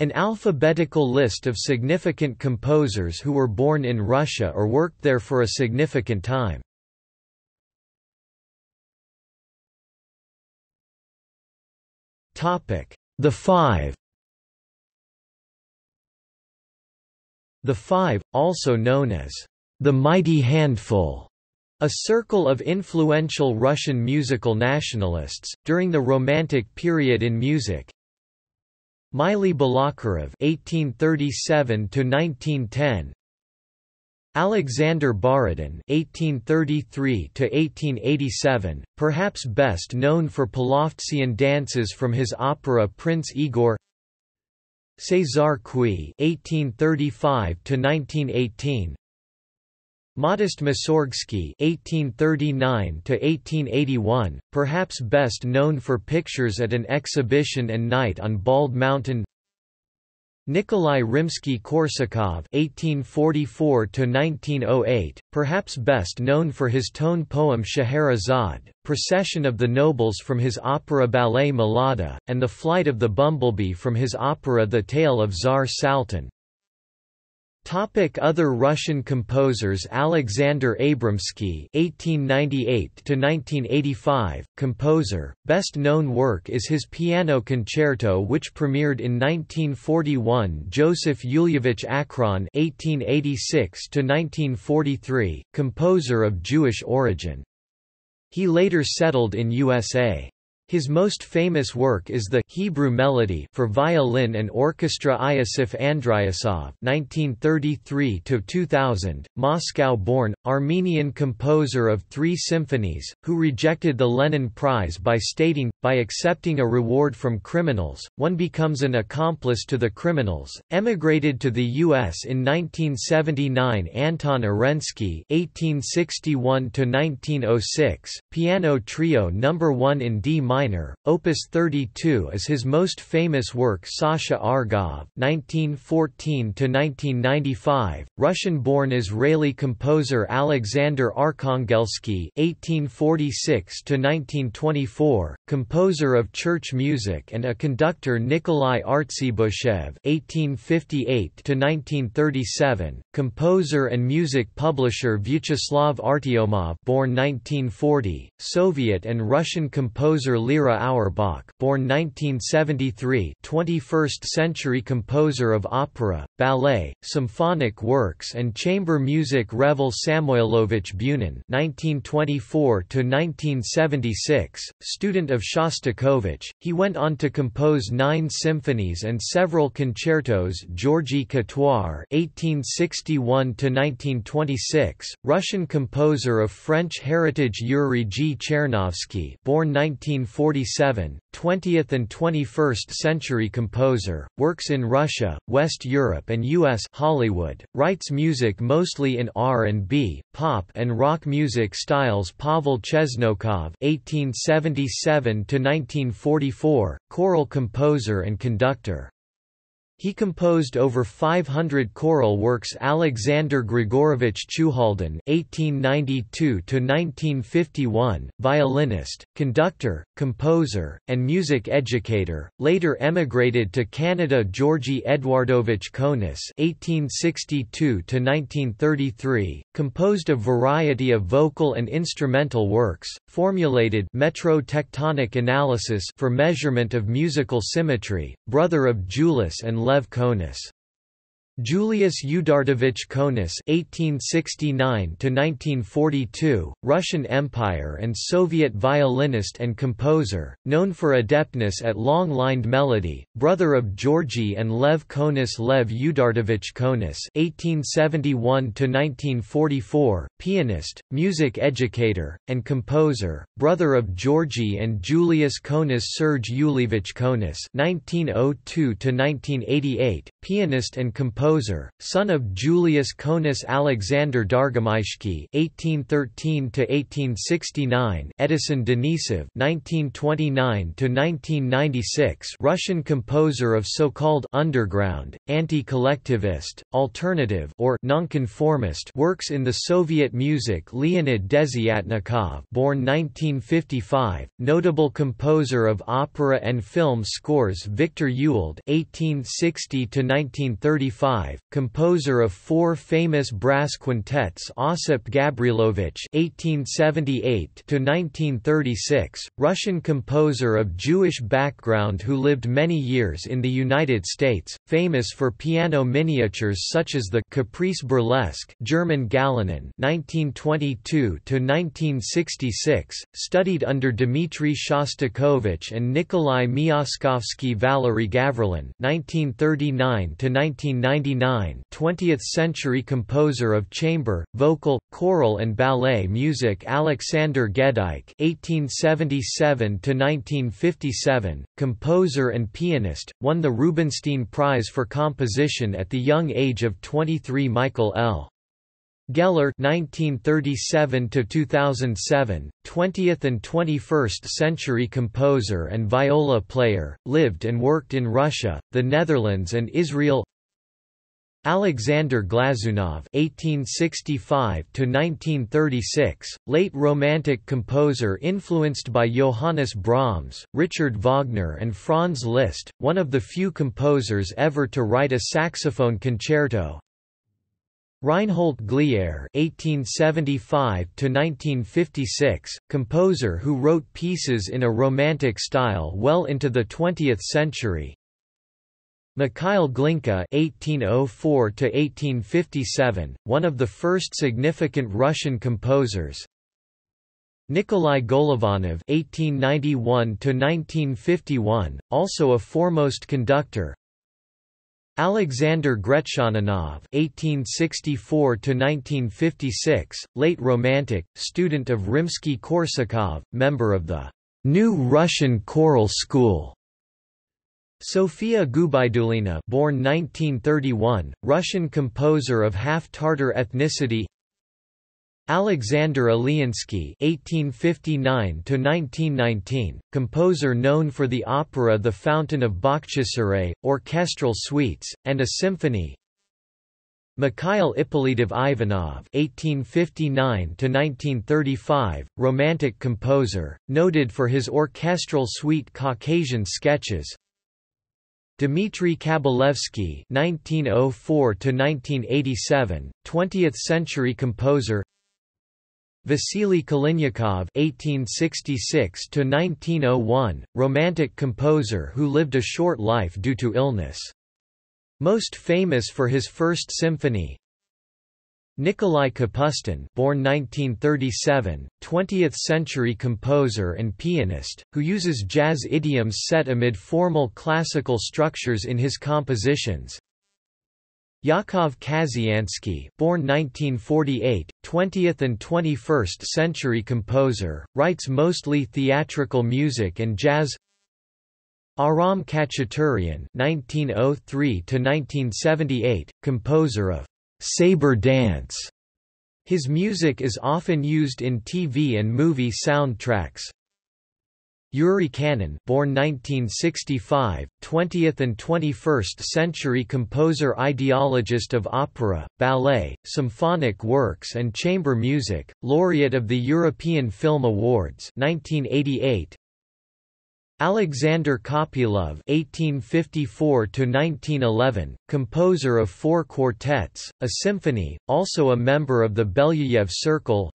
An alphabetical list of significant composers who were born in Russia or worked there for a significant time. The Five. The Five, also known as the Mighty Handful, a circle of influential Russian musical nationalists, during the Romantic period in music. Mily Balakirev (1837–1910), Alexander Borodin (1833–1887), perhaps best known for Polovtsian dances from his opera Prince Igor. César Cui (1835–1918), Modest Mussorgsky (1839–1881), perhaps best known for pictures at an exhibition and night on Bald Mountain. Nikolai Rimsky-Korsakov (1844–1908), perhaps best known for his tone poem Scheherazade, Procession of the Nobles from his opera ballet Mallada, and The Flight of the Bumblebee from his opera The Tale of Tsar Saltan. Other Russian composers. Alexander Abramsky (1898–1985), composer, best known work is his piano concerto which premiered in 1941. Joseph Yulievich Akron (1886–1943), composer of Jewish origin. He later settled in USA. His most famous work is the Hebrew Melody for violin and orchestra. Iosif Andryasov (1933–2000), Moscow-born, Armenian composer of three symphonies, who rejected the Lenin Prize by stating, by accepting a reward from criminals, one becomes an accomplice to the criminals. Emigrated to the U.S. in 1979. Anton Arensky (1861–1906), Piano Trio No. 1 in D minor. Opus 32 is his most famous work. Sasha Argov (1914–1995), Russian-born Israeli composer. Alexander Arkhangelsky (1846–1924), composer of church music and a conductor. Nikolai Artsybushev (1858–1937), composer and music publisher. Vyacheslav Artyomov, born 1940, Soviet and Russian composer. Lyra Auerbach, born 1973, 21st-century composer of opera, ballet, symphonic works and chamber music. Revel Samoylovich Bunin (1924–1976), student of Shostakovich, he went on to compose 9 symphonies and several concertos. Georgi Catoir (1861–1926), Russian composer of French heritage. Yuri G. Chernovsky, born 1947, 20th and 21st century composer, works in Russia, West Europe and U.S. Hollywood, writes music mostly in R&B, pop and rock music styles. Pavel Chesnokov (1877–1944), choral composer and conductor. He composed over 500 choral works. Alexander Grigorovich Chuhaldin (1892–1951), violinist, conductor, composer, and music educator, later emigrated to Canada. Georgi Eduardovich Konis (1862–1933), composed a variety of vocal and instrumental works, formulated metro tectonic analysis for measurement of musical symmetry, brother of Julius and Lev Konus. Julius Yudartovich Konus (1869–1942), Russian Empire and Soviet violinist and composer, known for adeptness at long-lined melody, brother of Georgi and Lev Konus. Lev Yudartovich Konus (1871–1944), pianist, music educator, and composer, brother of Georgi and Julius Konus. Serge Yulievich Konus (1902–1988), pianist and composer. composer, son of Julius Konus Alexander Dargamishki (1813–1869), Edison Denisov (1929–1996), Russian composer of so-called underground, anti-collectivist, alternative, or nonconformist works in the Soviet music. Leonid Desyatnikov, born 1955, notable composer of opera and film scores. Victor Ewald (1860–1935), composer of four famous brass quintets. Osip Gabrielovich (1878–1936), Russian composer of Jewish background who lived many years in the United States, famous for piano miniatures such as the Caprice Burlesque, German Galanin (1922–1966), studied under Dmitri Shostakovich and Nikolai Miaskovsky. Valery Gavrilin (1939–1999), 20th-century composer of chamber, vocal, choral and ballet music. Alexander Gedijk (1877–1957), composer and pianist, won the Rubinstein Prize for Composition at the young age of 23. Michael L. Geller (1937–2007), 20th and 21st century composer and viola player, lived and worked in Russia, the Netherlands and Israel. Alexander Glazunov (1865–1936), late Romantic composer influenced by Johannes Brahms, Richard Wagner and Franz Liszt, one of the few composers ever to write a saxophone concerto. Reinhold Glier (1875–1956), composer who wrote pieces in a Romantic style well into the 20th century. Mikhail Glinka (1804–1857), one of the first significant Russian composers. Nikolai Golovanov (1891–1951), also a foremost conductor. Alexander Gretchaninov (1864–1956), late Romantic, student of Rimsky-Korsakov, member of the New Russian Choral School. Sofia Gubaidulina, born 1931, Russian composer of half-Tatar ethnicity. Alexander Aliansky (1859–1919), composer known for the opera The Fountain of Bakhchisaray, orchestral suites, and a symphony. Mikhail Ippolitov Ivanov (1859–1935), Romantic composer, noted for his orchestral suite Caucasian Sketches. Dmitry Kabalevsky (1904–1987), 20th-century composer. Vasily Kalinyakov (1866–1901), Romantic composer who lived a short life due to illness. Most famous for his First Symphony. Nikolai Kapustin, born 1937, 20th-century composer and pianist, who uses jazz idioms set amid formal classical structures in his compositions. Yakov Kaziansky, born 1948, 20th and 21st century composer, writes mostly theatrical music and jazz. Aram Khachaturian, 1903–1978, composer of saber dance. His music is often used in TV and movie soundtracks. Yuri Kanin, born 1965, 20th and 21st century composer, ideologist of opera, ballet, symphonic works and chamber music, laureate of the European Film Awards 1988. Alexander Kopylov (1854–1911), composer of four quartets, a symphony, also a member of the Belyayev Circle.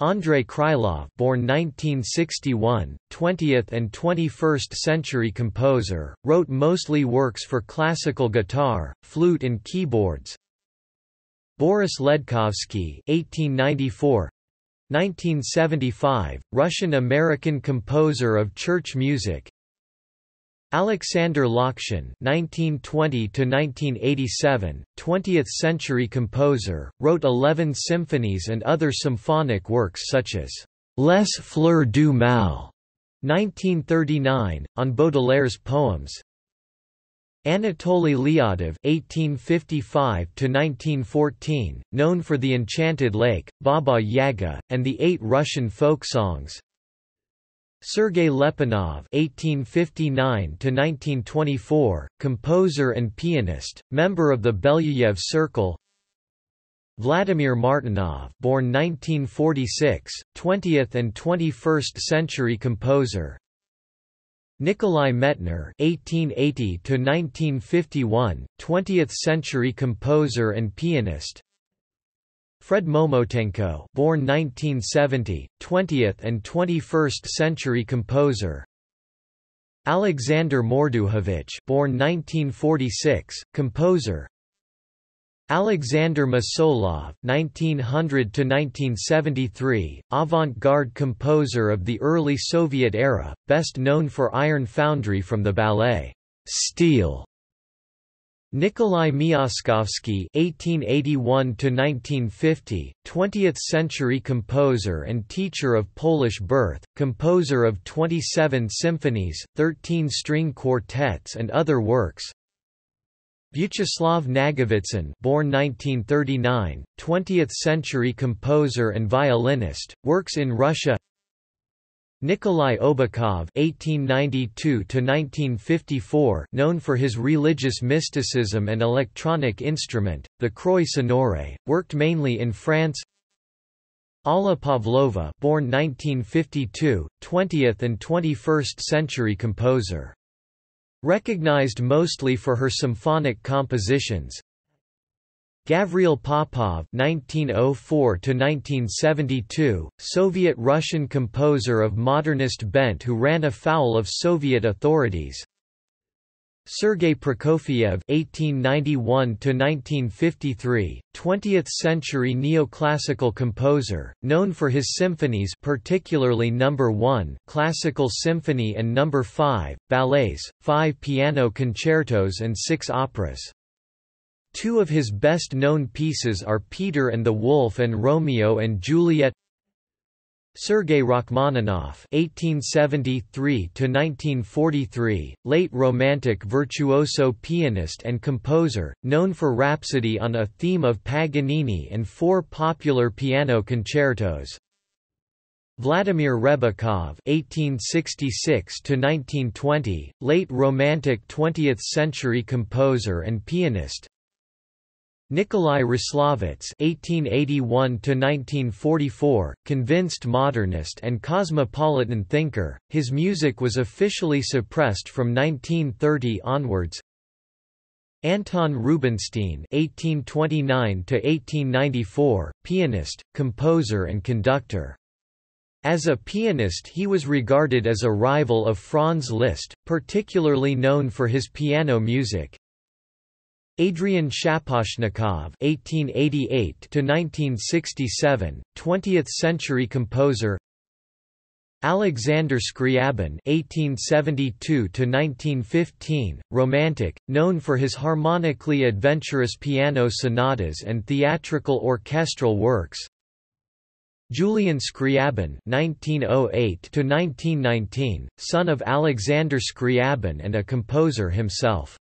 Andrei Krylov, born 1961, 20th and 21st century composer, wrote mostly works for classical guitar, flute and keyboards. Boris Ledkovsky, 1894 1975, Russian-American composer of church music. Alexander Lokshin, 1920–1987, 20th-century composer, wrote 11 symphonies and other symphonic works such as Les Fleurs du Mal, 1939, on Baudelaire's poems. Anatoly Liadov (1855–1914), known for The Enchanted Lake, Baba Yaga, and the 8 Russian folk songs. Sergei Lepinov (1859–1924), composer and pianist, member of the Belyayev Circle. Vladimir Martinov, born 1946, 20th and 21st century composer. Nikolai Metner (1880–1951), 20th century composer and pianist. Fred Momotenko, born 1970, 20th and 21st century composer. Alexander Morduhovich, born 1946, composer. Alexander Masolov, 1900–1973, avant-garde composer of the early Soviet era, best known for Iron Foundry from the ballet Steel. Nikolai Miaskovsky (1881–1950), 20th-century composer and teacher of Polish birth, composer of 27 symphonies, 13 string quartets, and other works. Vyacheslav Nagovitsin, born 1939, 20th-century composer and violinist, works in Russia. Nikolai Obakov (1892–1954), known for his religious mysticism and electronic instrument, the Croix Sonore, worked mainly in France. Alla Pavlova, born 1952, 20th and 21st-century composer. Recognized mostly for her symphonic compositions. Gavril Popov (1904–1972), Soviet-Russian composer of modernist bent who ran afoul of Soviet authorities. Sergei Prokofiev (1891–1953), 20th-century neoclassical composer, known for his symphonies, particularly No. 1 Classical Symphony and No. 5, ballets, 5 piano concertos and 6 operas. Two of his best-known pieces are Peter and the Wolf and Romeo and Juliet. Sergei Rachmaninoff (1873–1943), late Romantic virtuoso pianist and composer, known for Rhapsody on a Theme of Paganini and 4 popular piano concertos. Vladimir Rebikov (1866–1920), late Romantic 20th-century composer and pianist. Nikolai Raslavitz (1881–1944), convinced modernist and cosmopolitan thinker, his music was officially suppressed from 1930 onwards. Anton Rubinstein (1829–1894), pianist, composer and conductor. As a pianist he was regarded as a rival of Franz Liszt, particularly known for his piano music. Adrian Shaposhnikov (1888–1967), 20th-century composer. Alexander Scriabin (1872–1915), romantic, known for his harmonically adventurous piano sonatas and theatrical orchestral works. Julian Scriabin (1908–1919), son of Alexander Scriabin and a composer himself.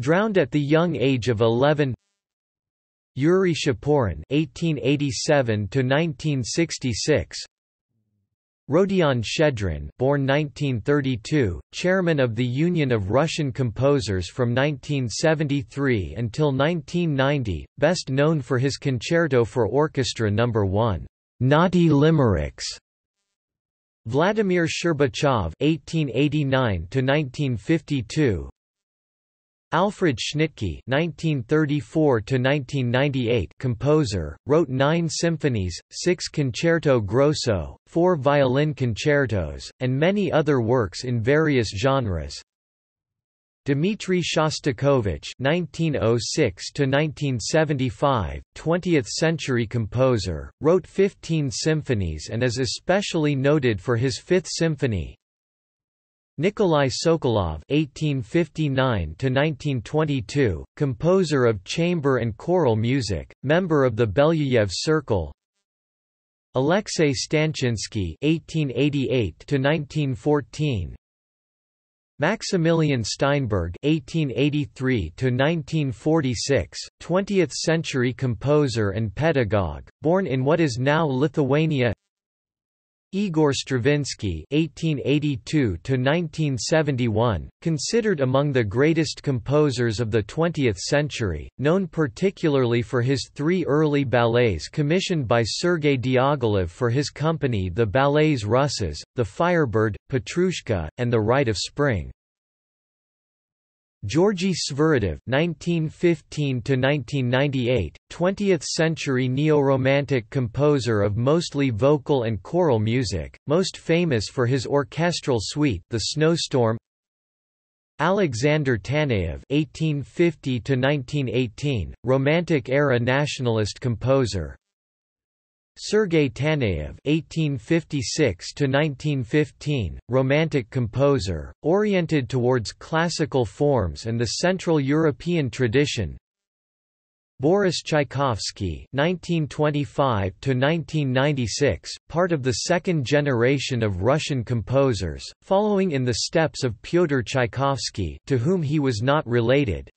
Drowned at the young age of 11. Yuri Shaporin (1887–1966), Rodion Shchedrin, born 1932, chairman of the Union of Russian Composers from 1973 until 1990, best known for his Concerto for Orchestra No. 1, Naughty Limericks. Vladimir Sherbachev (1889–1952). Alfred Schnittke (1934–1998), composer, wrote 9 symphonies, 6 concerto grosso, 4 violin concertos, and many other works in various genres. Dmitri Shostakovich (1906–1975), 20th-century composer, wrote 15 symphonies and is especially noted for his 5th symphony. Nikolai Sokolov (1859–1922), composer of chamber and choral music, member of the Belyayev Circle. Alexei Stanchinsky (1888–1914), Maximilian Steinberg (1883–1946), 20th-century composer and pedagogue, born in what is now Lithuania. Igor Stravinsky (1882–1971), considered among the greatest composers of the 20th century, known particularly for his three early ballets commissioned by Sergei Diaghilev for his company, the ballets Russes, The Firebird, Petrushka, and The Rite of Spring. Georgy Sviridev (1915–1998), 20th-century neo-romantic composer of mostly vocal and choral music, most famous for his orchestral suite *The Snowstorm*. Alexander Taneyev (1850–1918), Romantic-era nationalist composer. Sergei Taneyev (1856–1915), Romantic composer, oriented towards classical forms and the Central European tradition. Boris Tchaikovsky (1925–1996), part of the second generation of Russian composers, following in the steps of Pyotr Tchaikovsky, to whom he was not related.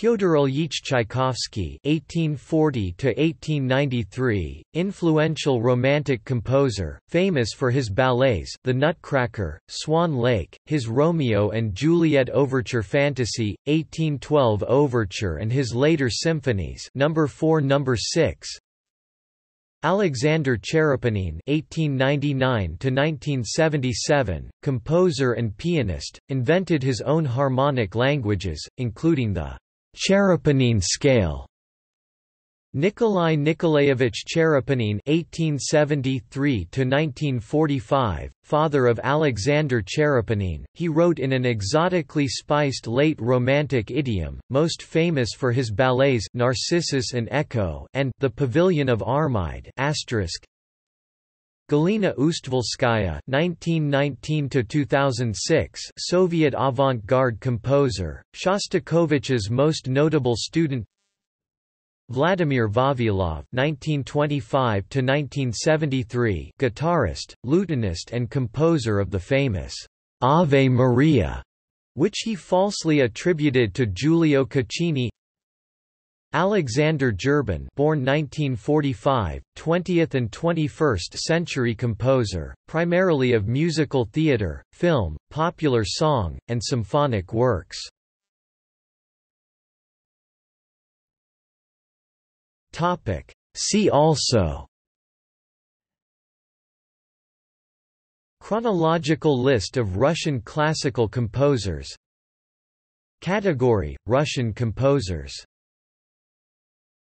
Pyotr Ilyich Tchaikovsky (1840–1893), influential Romantic composer, famous for his ballets *The Nutcracker*, *Swan Lake*, his *Romeo and Juliet* overture fantasy, 1812 overture, and his later symphonies (No. 4, No. 6). Alexander Cherepanin (1899–1977), composer and pianist, invented his own harmonic languages, including the Cherepanin scale. Nikolai Nikolaevich Cherepanin (1873–1945), father of Alexander Cherepanin, he wrote in an exotically spiced late Romantic idiom, most famous for his ballets Narcissus and Echo and The Pavilion of Armide. Galina Ustvalskaya (1919–2006), Soviet avant-garde composer, Shostakovich's most notable student. Vladimir Vavilov (1925–1973), guitarist, lutenist and composer of the famous Ave Maria, which he falsely attributed to Giulio Caccini. Alexander Gerbin, born 1945, 20th and 21st century composer, primarily of musical theater, film, popular song, and symphonic works. Topic. See also: Chronological list of Russian classical composers. Category: Russian composers.